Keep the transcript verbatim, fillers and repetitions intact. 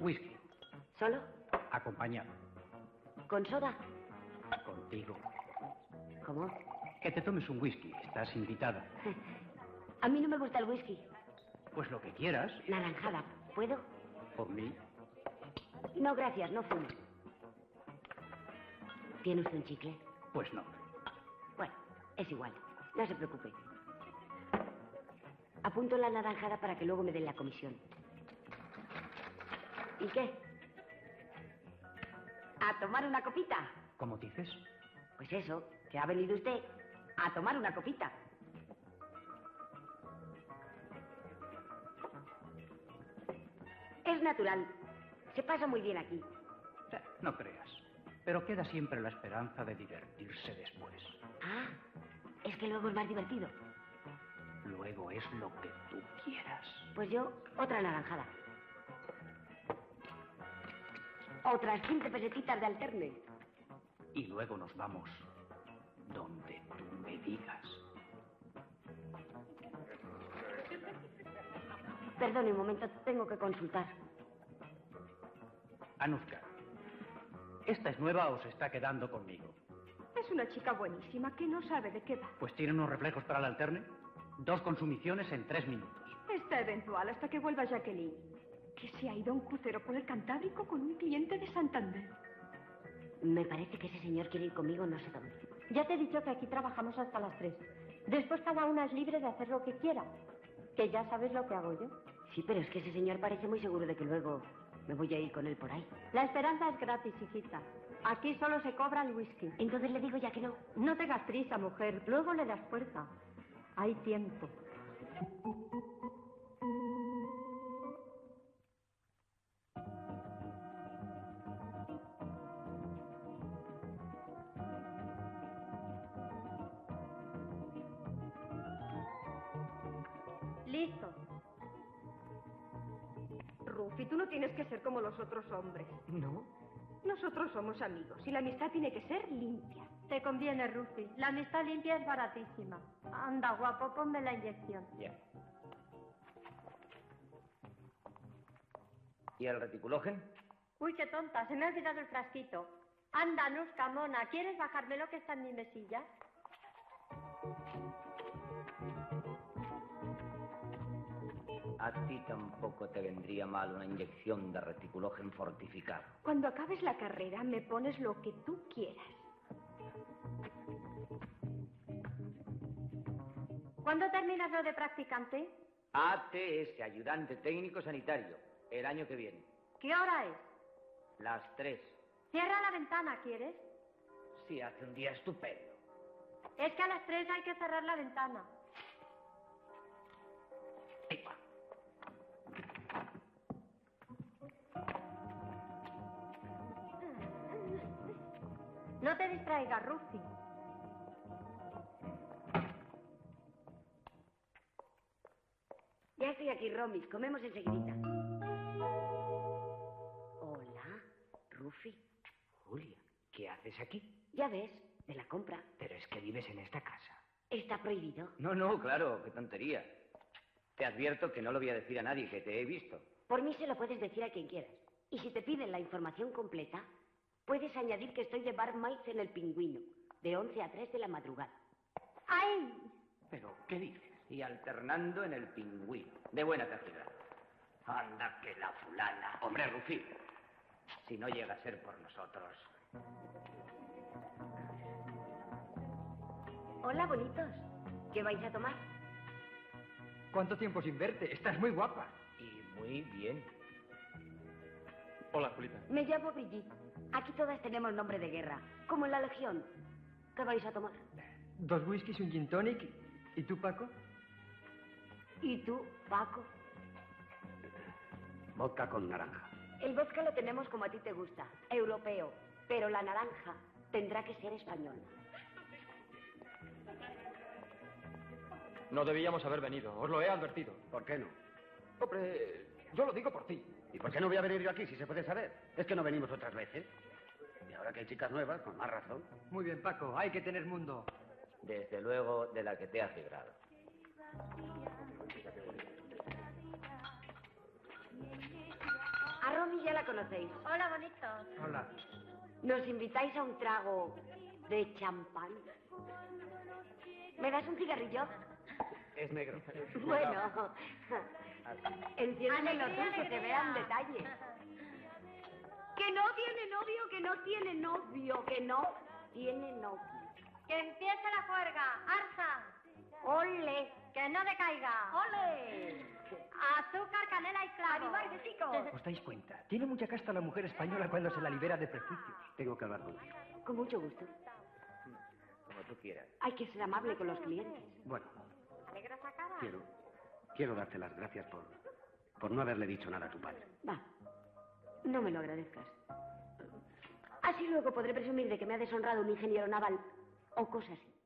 Whisky. ¿Solo? Acompañado. ¿Con soda? Contigo. ¿Cómo? Que te tomes un whisky. Estás invitada. A mí no me gusta el whisky. Pues lo que quieras. Naranjada. ¿Puedo? ¿Por mí? No, gracias. No fumo. ¿Tiene usted un chicle? Pues no. Bueno, es igual. No se preocupe. Apunto la naranjada para que luego me den la comisión. ¿Y qué? ¿A tomar una copita? ¿Cómo dices? Pues eso, que ha venido usted a tomar una copita. Es natural. Se pasa muy bien aquí. No creas. Pero queda siempre la esperanza de divertirse después. Ah, es que luego es más divertido. Luego es lo que tú quieras. Pues yo, otra naranjada. Otras quince pesetitas de alterne. Y luego nos vamos donde tú me digas. Perdone un momento, tengo que consultar. Anuska, ¿esta es nueva o se está quedando conmigo? Es una chica buenísima que no sabe de qué va. Pues tiene unos reflejos para el alterne. Dos consumiciones en tres minutos. Está eventual hasta que vuelva Jacqueline. Que se ha ido a un crucero por el Cantábrico con un cliente de Santander. Me parece que ese señor quiere ir conmigo no sé dónde. Ya te he dicho que aquí trabajamos hasta las tres. Después cada una es libre de hacer lo que quiera. Que ya sabes lo que hago yo. Sí, pero es que ese señor parece muy seguro de que luego me voy a ir con él por ahí. La esperanza es gratis, hijita. Aquí solo se cobra el whisky. Entonces le digo ya que no. No tengas prisa, mujer. Luego le das fuerza. Hay tiempo. Listo. Rufi, tú no tienes que ser como los otros hombres. ¿No? Nosotros somos amigos y la amistad tiene que ser limpia. Te conviene, Rufi. La amistad limpia es baratísima. Anda, guapo, ponme la inyección. Ya. ¿Y el reticulógeno? Uy, qué tonta, se me ha olvidado el frasquito. Anda, Anuska, mona, ¿quieres bajármelo que está en mi mesilla? A ti tampoco te vendría mal una inyección de reticulógeno fortificado. Cuando acabes la carrera me pones lo que tú quieras. ¿Cuándo terminas lo de practicante? A T S, ayudante técnico sanitario, el año que viene. ¿Qué hora es? Las tres. Cierra la ventana, ¿quieres? Sí, hace un día estupendo. Es que a las tres hay que cerrar la ventana. No te distraigas, Rufi. Ya estoy aquí, Romis. Comemos enseguidita. Hola, Rufi. Julia, ¿qué haces aquí? Ya ves, de la compra. Pero es que vives en esta casa. ¿Está prohibido? No, no, claro, qué tontería. Te advierto que no lo voy a decir a nadie, que te he visto. Por mí se lo puedes decir a quien quieras. Y si te piden la información completa... puedes añadir que estoy de bar maíz en el Pingüino, de once a tres de la madrugada. ¡Ay! ¿Pero qué dices? Y alternando en el Pingüino, de buena calidad. Anda que la fulana... Hombre, Rufi, si no llega a ser por nosotros... Hola, bonitos. ¿Qué vais a tomar? ¿Cuánto tiempo sin verte? Estás muy guapa. Y muy bien. Hola, Julita. Me llamo Brigitte. Aquí todas tenemos nombre de guerra, como en la Legión. ¿Qué vais a tomar? Dos whiskies, un gin tonic. ¿Y tú, Paco? ¿Y tú, Paco? Vodka con naranja. El vodka lo tenemos como a ti te gusta, europeo. Pero la naranja tendrá que ser española. No debíamos haber venido, os lo he advertido. ¿Por qué no? Hombre, yo lo digo por ti. ¿Y por qué no voy a venir yo aquí, si se puede saber? ¿Es que no venimos otras veces? Y ahora que hay chicas nuevas, con más razón. Muy bien, Paco, hay que tener mundo. Desde luego, de la que te has librado. A Romy ya la conocéis. Hola, bonito. Hola. Nos invitáis a un trago de champán. ¿Me das un cigarrillo? Es negro. Bueno. Enciéndelo tú, que te vean detalle. Que no tiene novio, que no tiene novio, que no tiene novio. Que empiece la juerga, arza. Ole, que no decaiga. Ole. Azúcar, canela y clavo. ¡Animáis, chicos! ¿Os dais cuenta? Tiene mucha casta la mujer española cuando se la libera de prejuicios. Tengo que hablar contigo. Con mucho gusto. Como tú quieras. Hay que ser amable con los clientes. Bueno. ¿Alegra esa cara? Quiero, quiero darte las gracias por, por no haberle dicho nada a tu padre. Va. No me lo agradezcas. Así luego podré presumir de que me ha deshonrado un ingeniero naval o cosas así.